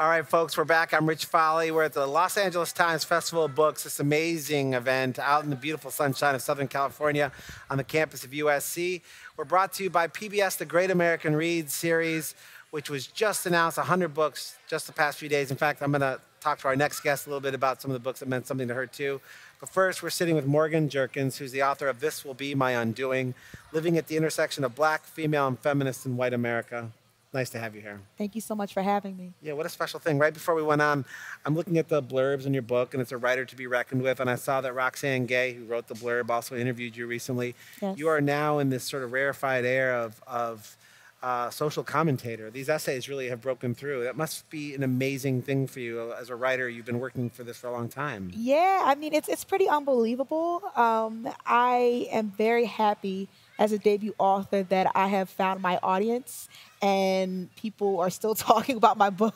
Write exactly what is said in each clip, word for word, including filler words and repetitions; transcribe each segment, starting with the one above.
All right, folks, we're back. I'm Rich Fahle. We're at the Los Angeles Times Festival of Books, this amazing event out in the beautiful sunshine of Southern California on the campus of U S C. We're brought to you by P B S, The Great American Read series, which was just announced, one hundred books just the past few days. In fact, I'm going to talk to our next guest a little bit about some of the books that meant something to her, too. But first, we're sitting with Morgan Jerkins, who's the author of This Will Be My Undoing, Living at the Intersection of Black, Female, and Feminist in White America. Nice to have you here. Thank you so much for having me. Yeah, what a special thing. Right before we went on, I'm looking at the blurbs in your book, and it's a writer to be reckoned with. And I saw that Roxane Gay, who wrote the blurb, also interviewed you recently. Yes. You are now in this sort of rarefied air of, of uh, social commentator. These essays really have broken through. That must be an amazing thing for you. As a writer, you've been working for this for a long time. Yeah, I mean, it's, it's pretty unbelievable. Um, I am very happy as a debut author that I have found my audience, and people are still talking about my book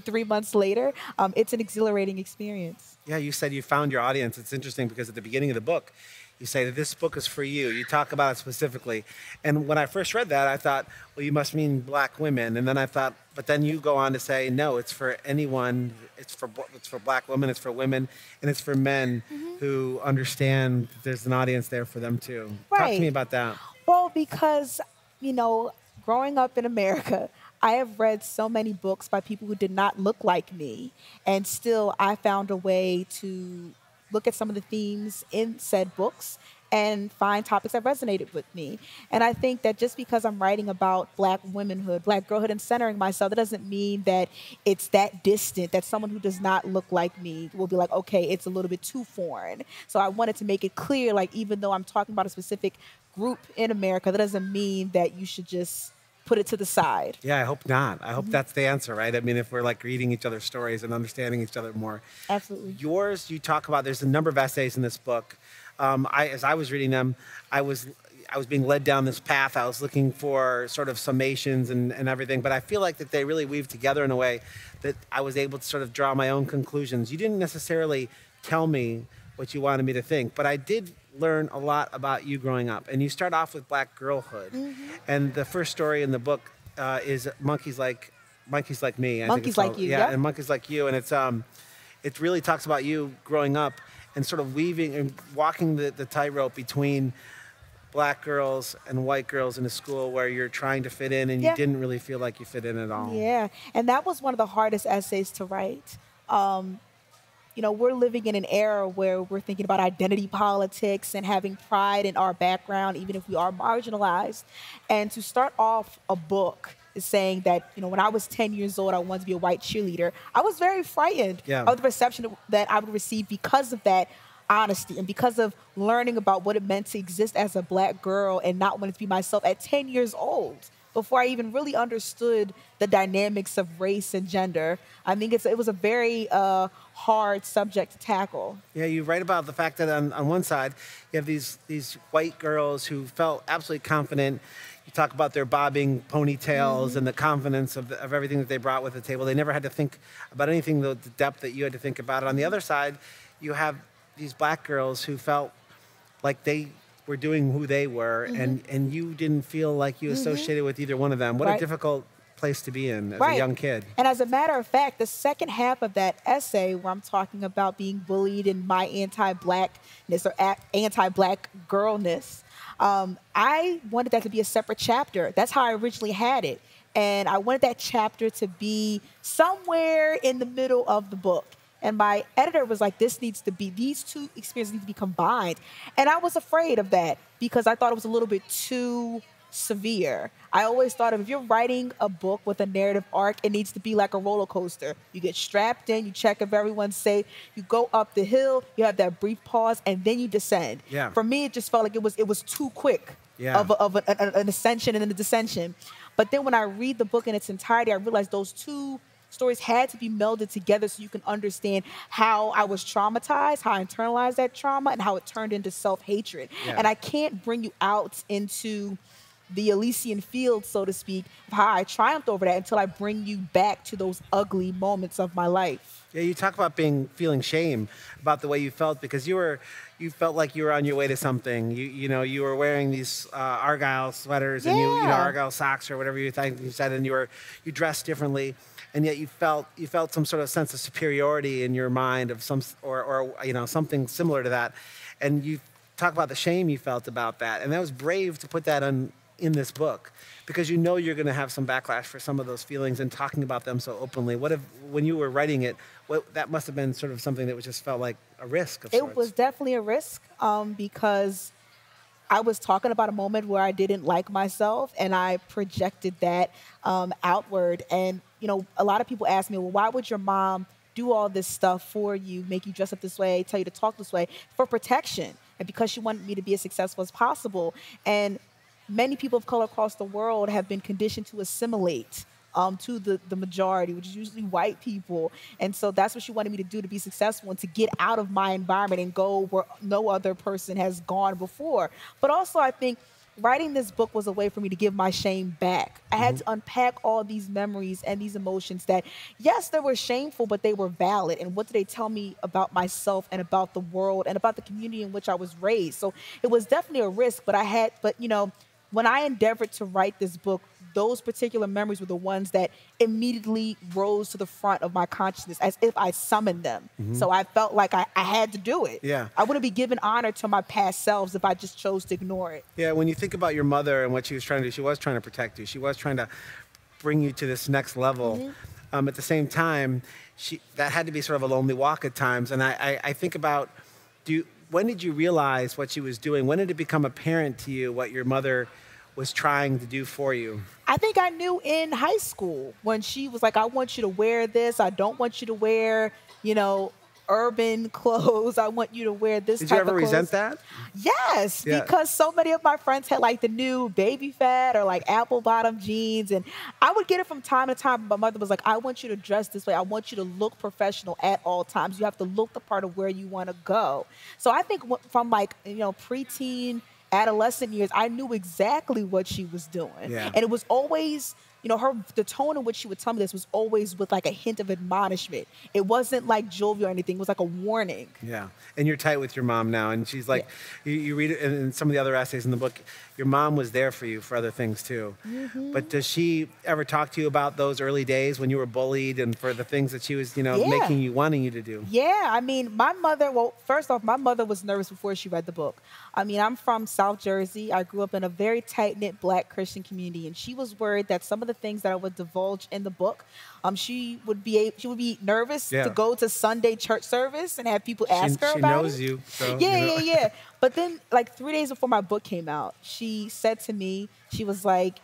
three months later. Um, it's an exhilarating experience. Yeah, you said you found your audience. It's interesting because at the beginning of the book, you say that this book is for you. You talk about it specifically. And when I first read that, I thought, well, you must mean black women. And then I thought, but then you go on to say, no, it's for anyone. It's for, it's for black women, it's for women, and it's for men mm-hmm. who understand that there's an audience there for them too. Right. Talk to me about that. Well, because, you know, growing up in America, I have read so many books by people who did not look like me, and still I found a way to look at some of the themes in said books and find topics that resonated with me. And I think that just because I'm writing about black womanhood, black girlhood, and centering myself, that doesn't mean that it's that distant, that someone who does not look like me will be like, okay, it's a little bit too foreign. So I wanted to make it clear, like, even though I'm talking about a specific group in America, that doesn't mean that you should just put it to the side. Yeah, I hope not. I hope mm-hmm. that's the answer, right? I mean, if we're like reading each other's stories and understanding each other more. Absolutely. Yours, you talk about, there's a number of essays in this book. Um, I, as I was reading them, I was I was being led down this path. I was looking for sort of summations and, and everything, but I feel like that they really weave together in a way that I was able to sort of draw my own conclusions. You didn't necessarily tell me what you wanted me to think, but I did learn a lot about you growing up. And you start off with black girlhood. Mm-hmm. And the first story in the book uh, is Monkeys Like Monkeys Like Me. I Monkeys think it's Like called. You, yeah. Yep. And Monkeys Like You. And it's um, it really talks about you growing up and sort of weaving and walking the, the tightrope between black girls and white girls in a school where you're trying to fit in and yeah. you didn't really feel like you fit in at all. Yeah, and that was one of the hardest essays to write. Um, You know, we're living in an era where we're thinking about identity politics and having pride in our background, even if we are marginalized. And to start off a book is saying that, you know, when I was ten years old, I wanted to be a white cheerleader. I was very frightened yeah. of the reception that I would receive because of that honesty and because of learning about what it meant to exist as a black girl and not wanting to be myself at ten years old. Before I even really understood the dynamics of race and gender. I mean, it's, it was a very uh, hard subject to tackle. Yeah, you write about the fact that on, on one side, you have these, these white girls who felt absolutely confident. You talk about their bobbing ponytails mm-hmm. and the confidence of, the, of everything that they brought with the table. They never had to think about anything, the depth that you had to think about it. On the other side, you have these black girls who felt like they were doing who they were, mm-hmm. and, and you didn't feel like you associated mm-hmm. with either one of them. What right. a difficult place to be in as right. a young kid. And as a matter of fact, the second half of that essay where I'm talking about being bullied and my anti-blackness or anti-black girlness, um, I wanted that to be a separate chapter. That's how I originally had it. And I wanted that chapter to be somewhere in the middle of the book. And my editor was like, this needs to be, these two experiences need to be combined. And I was afraid of that because I thought it was a little bit too severe. I always thought of, if you're writing a book with a narrative arc, it needs to be like a roller coaster. You get strapped in, you check if everyone's safe, you go up the hill, you have that brief pause, and then you descend. Yeah. For me, it just felt like it was, it was too quick yeah. of, a, of a, a, an ascension and then a descension. But then when I read the book in its entirety, I realized those two stories had to be melded together so you can understand how I was traumatized, how I internalized that trauma, and how it turned into self-hatred. Yeah. And I can't bring you out into the Elysian field, so to speak, of how I triumphed over that until I bring you back to those ugly moments of my life. Yeah, you talk about being feeling shame about the way you felt because you were, you felt like you were on your way to something. You, you know, you were wearing these uh, Argyle sweaters yeah. and you, you know, Argyle socks or whatever you think you said, and you were, you dressed differently, and yet you felt, you felt some sort of sense of superiority in your mind of some, or, or you know, something similar to that, and you. Talk about the shame you felt about that. And that was brave to put that on, in this book because you know you're going to have some backlash for some of those feelings and talking about them so openly. What if, when you were writing it, what, that must have been sort of something that was just felt like a risk of sorts. It was definitely a risk um, because I was talking about a moment where I didn't like myself and I projected that um, outward. And, you know, a lot of people ask me, well, why would your mom do all this stuff for you, make you dress up this way, tell you to talk this way? For protection. And because she wanted me to be as successful as possible. And many people of color across the world have been conditioned to assimilate um, to the, the majority, which is usually white people. And so that's what she wanted me to do to be successful and to get out of my environment and go where no other person has gone before. But also I think writing this book was a way for me to give my shame back. I had mm-hmm. to unpack all these memories and these emotions that, yes, they were shameful, but they were valid. And what did they tell me about myself and about the world and about the community in which I was raised? So it was definitely a risk, but I had, but you know, when I endeavored to write this book, those particular memories were the ones that immediately rose to the front of my consciousness as if I summoned them. Mm-hmm. So I felt like I, I had to do it. Yeah. I wouldn't be giving honor to my past selves if I just chose to ignore it. Yeah, when you think about your mother and what she was trying to do, she was trying to protect you. She was trying to bring you to this next level. Mm-hmm. um, at the same time, she, that had to be sort of a lonely walk at times. And I, I, I think about, do you, when did you realize what she was doing? When did it become apparent to you what your mother was trying to do for you? I think I knew in high school when she was like, I want you to wear this. I don't want you to wear, you know, urban clothes. I want you to wear this type of clothes. Did you ever resent that? Yes, yeah. Because so many of my friends had like the new baby fat or like apple bottom jeans. And I would get it from time to time. My mother was like, I want you to dress this way. I want you to look professional at all times. You have to look the part of where you want to go. So I think from like, you know, preteen, adolescent years, I knew exactly what she was doing. Yeah. And it was always, you know, her, the tone in which she would tell me this was always with like a hint of admonishment. It wasn't like jovial or anything. It was like a warning. Yeah. And you're tight with your mom now. And she's like, yeah. you, you read it in some of the other essays in the book, your mom was there for you for other things too. Mm-hmm. But does she ever talk to you about those early days when you were bullied and for the things that she was, you know, yeah. making you, wanting you to do? Yeah. I mean, my mother, well, first off, my mother was nervous before she read the book. I mean, I'm from South Jersey. I grew up in a very tight-knit Black Christian community, and she was worried that some of the things that I would divulge in the book, um, she would be a, she would be nervous yeah. to go to Sunday church service and have people ask she, her she about it. She knows you. So, yeah, you know. yeah, yeah. But then, like three days before my book came out, she said to me, she was like,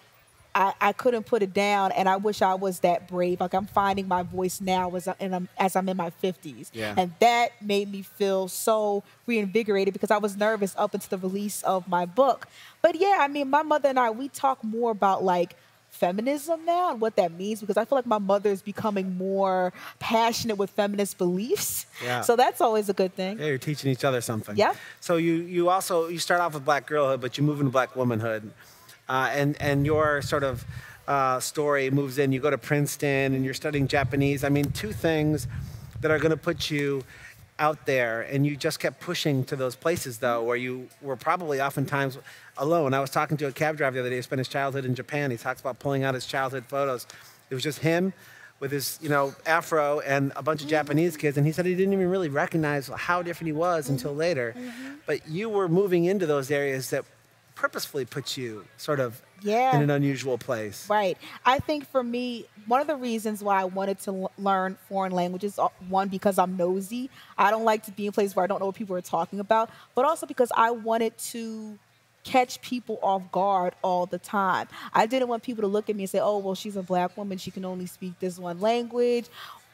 I, I couldn't put it down, and I wish I was that brave. Like, I'm finding my voice now as, I, and I'm, as I'm in my fifties. Yeah. And that made me feel so reinvigorated because I was nervous up until the release of my book. But, yeah, I mean, my mother and I, we talk more about, like, feminism now and what that means because I feel like my mother is becoming more passionate with feminist beliefs. Yeah. So that's always a good thing. Yeah, you're teaching each other something. Yeah. So you, you also, you start off with Black girlhood, but you move into Black womanhood. Uh, and, and your sort of uh, story moves in. You go to Princeton and you're studying Japanese. I mean, two things that are going to put you out there. And you just kept pushing to those places, though, where you were probably oftentimes alone. I was talking to a cab driver the other day who spent his childhood in Japan. He talks about pulling out his childhood photos. It was just him with his, you know, afro and a bunch of mm-hmm. Japanese kids. And he said he didn't even really recognize how different he was mm-hmm. until later. Mm-hmm. But you were moving into those areas that purposefully puts you sort of yeah. in an unusual place. Right. I think for me, one of the reasons why I wanted to l learn foreign languages, one, because I'm nosy. I don't like to be in places where I don't know what people are talking about, but also because I wanted to catch people off guard all the time. I didn't want people to look at me and say, oh, well, she's a Black woman. She can only speak this one language.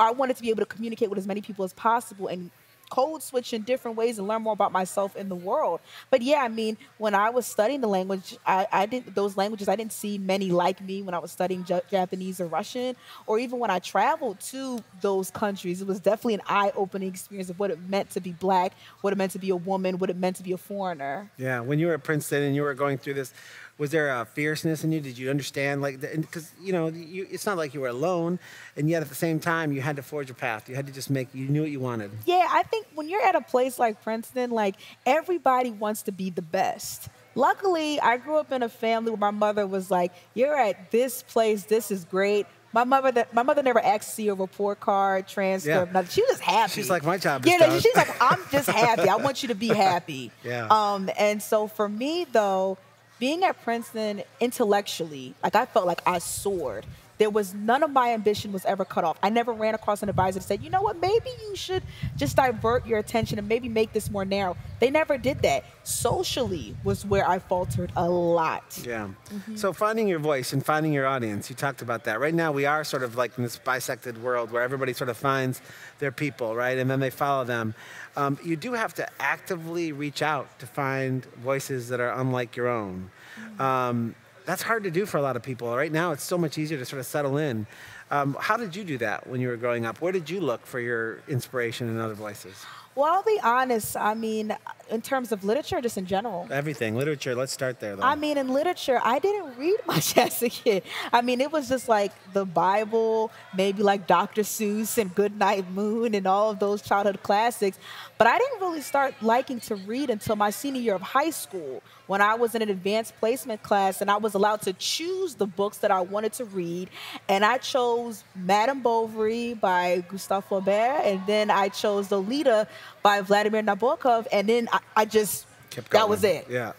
I wanted to be able to communicate with as many people as possible and code switch in different ways and learn more about myself in the world. But yeah, I mean, when I was studying the language, I, I didn't, those languages, I didn't see many like me when I was studying J Japanese or Russian, or even when I traveled to those countries. It was definitely an eye-opening experience of what it meant to be Black, what it meant to be a woman, what it meant to be a foreigner. Yeah, when you were at Princeton and you were going through this Was there a fierceness in you? Did you understand, like, because you know, you, it's not like you were alone, and yet at the same time you had to forge a path. You had to just make. You knew what you wanted. Yeah, I think when you're at a place like Princeton, like everybody wants to be the best. Luckily, I grew up in a family where my mother was like, "You're at this place. This is great." My mother, my mother never asked to see a report card, transcript, yeah. nothing. She was just happy. She's like, my job is yeah, done. She's like, I'm just happy. I want you to be happy. Yeah. Um, and so for me, though, being at Princeton intellectually, like I felt like I soared. There was none of my ambition was ever cut off. I never ran across an advisor that said, you know what, maybe you should just divert your attention and maybe make this more narrow. They never did that. Socially was where I faltered a lot. Yeah. Mm-hmm. So finding your voice and finding your audience, you talked about that. Right now we are sort of like in this bisected world where everybody sort of finds their people, right? And then they follow them. Um, you do have to actively reach out to find voices that are unlike your own. Mm-hmm. um, That's hard to do for a lot of people. Right now, it's so much easier to sort of settle in. Um, how did you do that when you were growing up? Where did you look for your inspiration in other voices? Well, I'll be honest. I mean, in terms of literature, just in general. Everything. Literature. Let's start there, though. I mean, in literature, I didn't read much as a kid. I mean, it was just like the Bible, maybe like Doctor Seuss and Goodnight Moon and all of those childhood classics. But I didn't really start liking to read until my senior year of high school when I was in an advanced placement class and I was allowed to choose the books that I wanted to read. And I chose Madame Bovary by Gustave Flaubert, and then I chose Lolita by Vladimir Nabokov, and then I, I just, kept going. That was it. Yeah.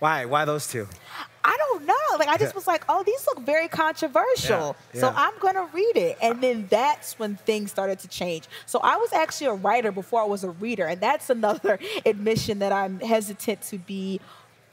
Why? Why those two? I don't know. Like, I just yeah. was like, oh, these look very controversial. Yeah. Yeah. So I'm going to read it. And then that's when things started to change. So I was actually a writer before I was a reader. And that's another admission that I'm hesitant to be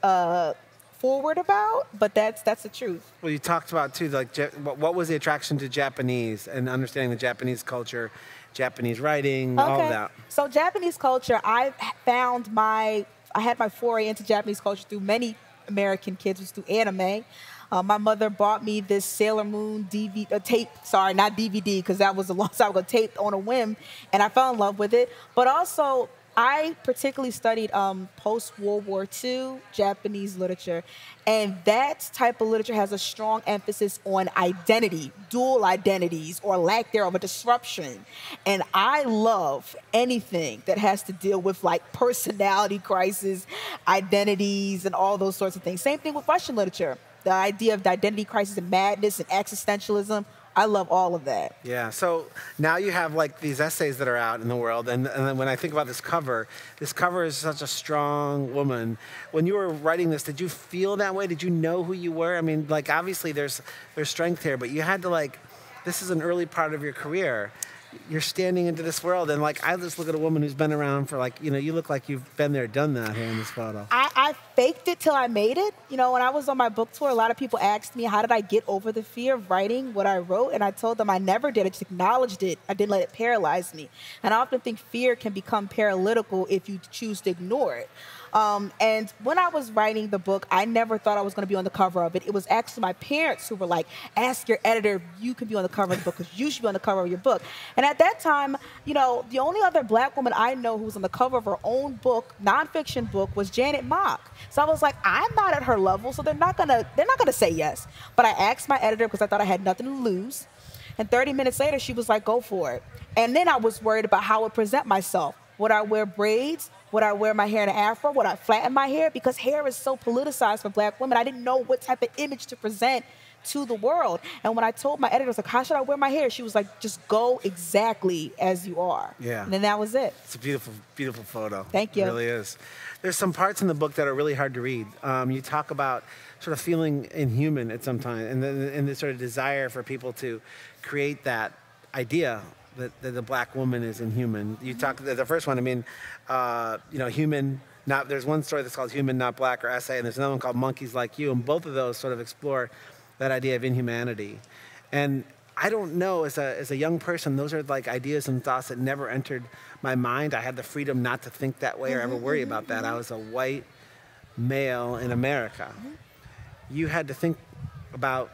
uh, forward about. But that's that's the truth. Well, you talked about, too, like, what was the attraction to Japanese and understanding the Japanese culture, Japanese writing, okay. all of that. So Japanese culture, I found my, I had my foray into Japanese culture through many American kids, which is through anime. Uh, my mother bought me this Sailor Moon D V D, uh, tape, sorry, not D V D, because that was a long time ago, tape on a whim, and I fell in love with it. But also, I particularly studied um, post-World War Two Japanese literature, and that type of literature has a strong emphasis on identity, dual identities, or lack thereof, a disruption. And I love anything that has to deal with, like, personality crisis, identities, and all those sorts of things. Same thing with Russian literature. The idea of the identity crisis and madness and existentialism, I love all of that. Yeah, so now you have like these essays that are out in the world, and, and then when I think about this cover, this cover is such a strong woman. When you were writing this, did you feel that way? Did you know who you were? I mean, like obviously there's, there's strength here, but you had to like, this is an early part of your career. You're standing into this world, and like I just look at a woman who's been around for like, you know, you look like you've been there, done that here in this photo. I, I faked it till I made it. You know, when I was on my book tour, a lot of people asked me, how did I get over the fear of writing what I wrote? And I told them I never did. I just acknowledged it. I didn't let it paralyze me. And I often think fear can become paralytical if you choose to ignore it. Um, and when I was writing the book, I never thought I was going to be on the cover of it. It was actually my parents who were like, ask your editor if you can be on the cover of the book because you should be on the cover of your book. And at that time, you know, the only other black woman I know who was on the cover of her own book, nonfiction book, was Janet Mock. So I was like, I'm not at her level, so they're not going to they're not going to say yes. But I asked my editor because I thought I had nothing to lose. And thirty minutes later, she was like, go for it. And then I was worried about how I would present myself. Would I wear braids? Would I wear my hair in an afro? Would I flatten my hair? Because hair is so politicized for black women. I didn't know what type of image to present to the world. And when I told my editor, I was like, how should I wear my hair? She was like, just go exactly as you are. Yeah. And then that was it. It's a beautiful, beautiful photo. Thank you. It really is. There's some parts in the book that are really hard to read. Um, you talk about sort of feeling inhuman at some time and then and the sort of desire for people to create that idea that the, the black woman is inhuman. You talk, the, the first one, I mean, uh, you know, human, not, there's one story that's called Human Not Black or Essay, and there's another one called Monkeys Like You, and both of those sort of explore that idea of inhumanity. And I don't know, as a, as a young person, those are like ideas and thoughts that never entered my mind. I had the freedom not to think that way or ever worry about that. I was a white male in America. You had to think about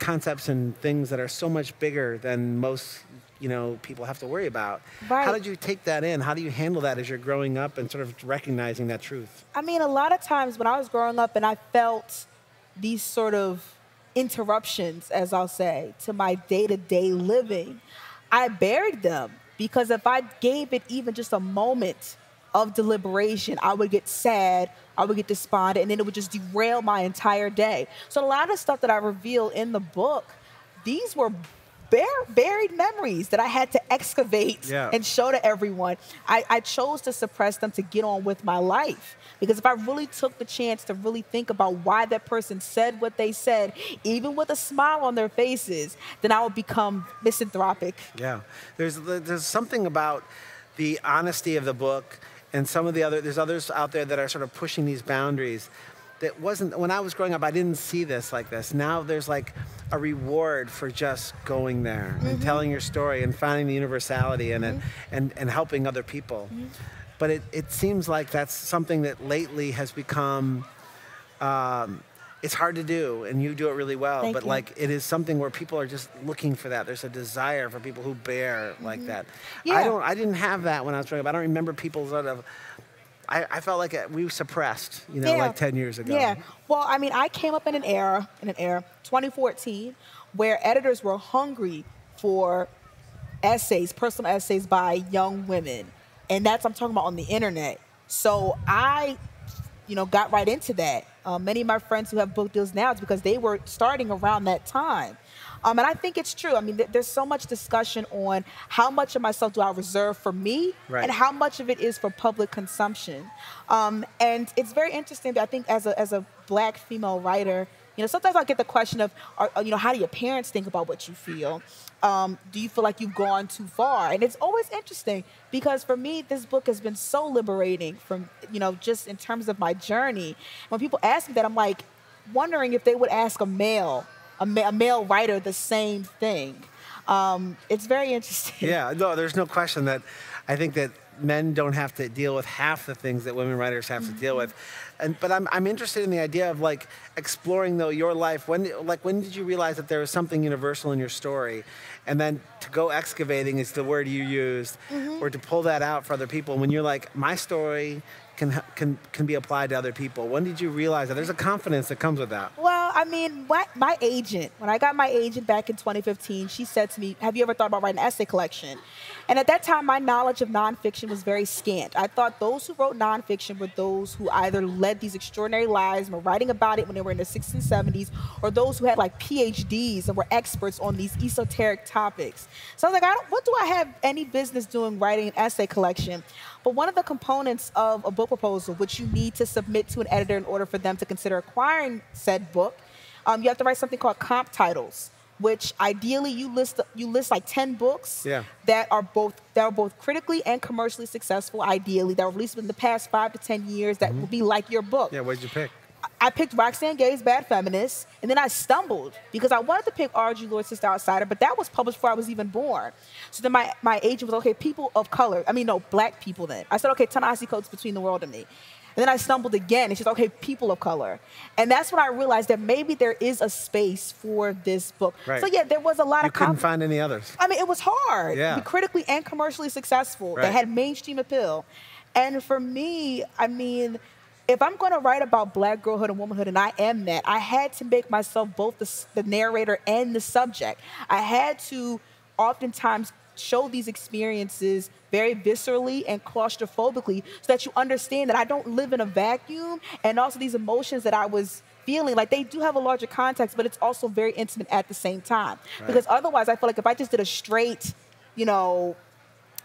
concepts and things that are so much bigger than most, you know, people have to worry about. Right. How did you take that in? How do you handle that as you're growing up and sort of recognizing that truth? I mean, a lot of times when I was growing up and I felt these sort of interruptions, as I'll say, to my day-to-day living, I buried them, because if I gave it even just a moment of deliberation, I would get sad, I would get despondent, and then it would just derail my entire day. So a lot of stuff that I reveal in the book, these were buried memories that I had to excavate yeah. and show to everyone. I, I chose to suppress them to get on with my life. Because if I really took the chance to really think about why that person said what they said, even with a smile on their faces, then I would become misanthropic. Yeah, there's, there's something about the honesty of the book, and some of the other, there's others out there that are sort of pushing these boundaries. That wasn't, when I was growing up, I didn't see this like this. Now there's like a reward for just going there mm-hmm. and telling your story and finding the universality in mm-hmm. it and, and helping other people. Mm-hmm. But it, it seems like that's something that lately has become, um, it's hard to do, and you do it really well. Thank but you. Like, it is something where people are just looking for that. There's a desire for people who bear mm-hmm. like that. Yeah. I don't, I didn't have that when I was growing up. I don't remember people sort of, I, I felt like we suppressed, you know, yeah. like ten years ago. Yeah. Well, I mean, I came up in an era, in an era, twenty fourteen, where editors were hungry for essays, personal essays by young women. And that's, I'm talking about on the internet. So I, you know, got right into that. Um, many of my friends who have book deals now, it's because they were starting around that time. Um, and I think it's true. I mean, th there's so much discussion on how much of myself do I reserve for me right. and how much of it is for public consumption. Um, and it's very interesting, I think, as a, as a Black female writer, you know, sometimes I'll get the question of, are, you know, how do your parents think about what you feel? Um, do you feel like you've gone too far? And it's always interesting, because for me, this book has been so liberating from, you know, just in terms of my journey. When people ask me that, I'm like wondering if they would ask a male, a, ma a male writer the same thing. Um, it's very interesting. Yeah, no, there's no question that I think that men don't have to deal with half the things that women writers have mm-hmm. to deal with. And, but I'm, I'm interested in the idea of like exploring though your life. When, like, when did you realize that there was something universal in your story? And then to go excavating is the word you used, mm-hmm. or to pull that out for other people. When you're like, my story can, can, can be applied to other people. When did you realize that? There's a confidence that comes with that. Well, I mean, my, my agent, when I got my agent back in twenty fifteen, she said to me, have you ever thought about writing an essay collection? And at that time, my knowledge of nonfiction was very scant. I thought those who wrote nonfiction were those who either led these extraordinary lives and were writing about it when they were in their sixties and seventies, or those who had like P H Ds and were experts on these esoteric topics. So I was like, I don't, what do I have any business doing writing an essay collection? But one of the components of a book proposal, which you need to submit to an editor in order for them to consider acquiring said book, um, you have to write something called comp titles, which ideally you list you list like ten books yeah. that are both that are both critically and commercially successful, ideally, that were released within the past five to ten years that mm-hmm. will be like your book. Yeah, what did you pick? I picked Roxane Gay's Bad Feminist, and then I stumbled because I wanted to pick R G Lord's Sister Outsider, but that was published before I was even born. So then my, my agent was, okay, people of color. I mean, no, black people then. I said, okay, Ta-Nehisi Coates, Between the World and Me. And then I stumbled again, and she's okay, people of color. And that's when I realized that maybe there is a space for this book. Right. So yeah, there was a lot you of- You couldn't find any others. I mean, it was hard. Yeah. To be critically and commercially successful. Right. That had mainstream appeal. And for me, I mean, if I'm going to write about Black girlhood and womanhood, and I am that, I had to make myself both the, the narrator and the subject. I had to oftentimes show these experiences very viscerally and claustrophobically so that you understand that I don't live in a vacuum, and also these emotions that I was feeling, like they do have a larger context, but it's also very intimate at the same time. Right. Because otherwise, I feel like if I just did a straight, you know,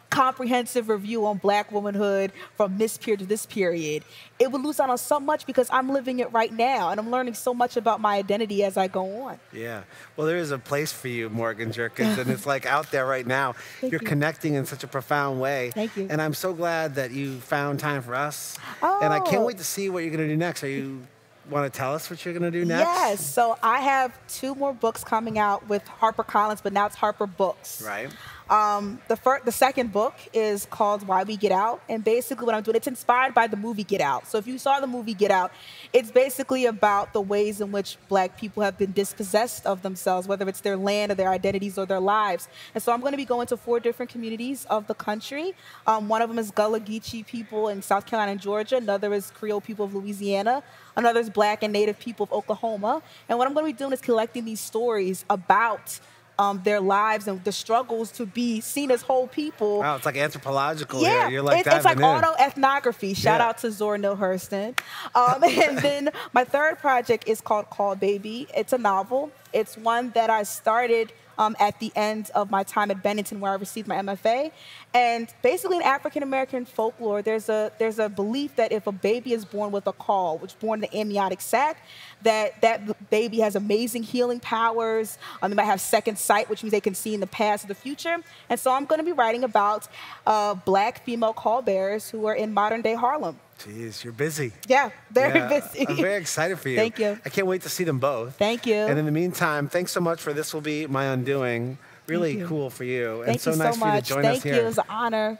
comprehensive review on Black womanhood from this period to this period, it would lose out on so much, because I'm living it right now and I'm learning so much about my identity as I go on. Yeah. Well, there is a place for you, Morgan Jerkins, and it's like out there right now. Thank You're you. Connecting in such a profound way. Thank you. And I'm so glad that you found time for us. Oh. And I can't wait to see what you're going to do next. Are you... Want to tell us what you're going to do next? Yes. So I have two more books coming out with HarperCollins, but now it's Harper Books. Right. Um, the, first, the second book is called Why We Get Out. And basically what I'm doing, it's inspired by the movie Get Out. So if you saw the movie Get Out, it's basically about the ways in which black people have been dispossessed of themselves, whether it's their land or their identities or their lives. And so I'm going to be going to four different communities of the country. Um, one of them is Gullah Geechee people in South Carolina and Georgia. Another is Creole people of Louisiana. Another is black and native people of Oklahoma. And what I'm going to be doing is collecting these stories about Um, their lives and the struggles to be seen as whole people. Wow, it's like anthropological. Yeah, here. You're like it's, it's like auto-ethnography. Shout yeah. out to Zora Neale Hurston. Um, and then my third project is called Call Baby. It's a novel. It's one that I started um, at the end of my time at Bennington, where I received my M F A. And basically, in African-American folklore, there's a there's a belief that if a baby is born with a call, which is born in the amniotic sac, that that baby has amazing healing powers. Um, they might have second sight, which means they can see in the past or the future. And so I'm going to be writing about uh, black female callbearers who are in modern-day Harlem. Jeez, you're busy. Yeah, very yeah, busy. I'm very excited for you. Thank you. I can't wait to see them both. Thank you. And in the meantime, thanks so much for This Will Be My Undoing. Really cool for you. Thank and so you nice so much. for you to join Thank us here. Thank you. It was an honor.